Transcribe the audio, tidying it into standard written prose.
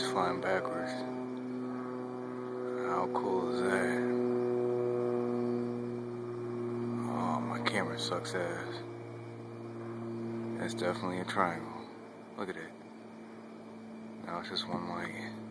it's flying backwards. How cool is that? Oh, my camera sucks ass. That's definitely a triangle. Look at it. Now it's just one light.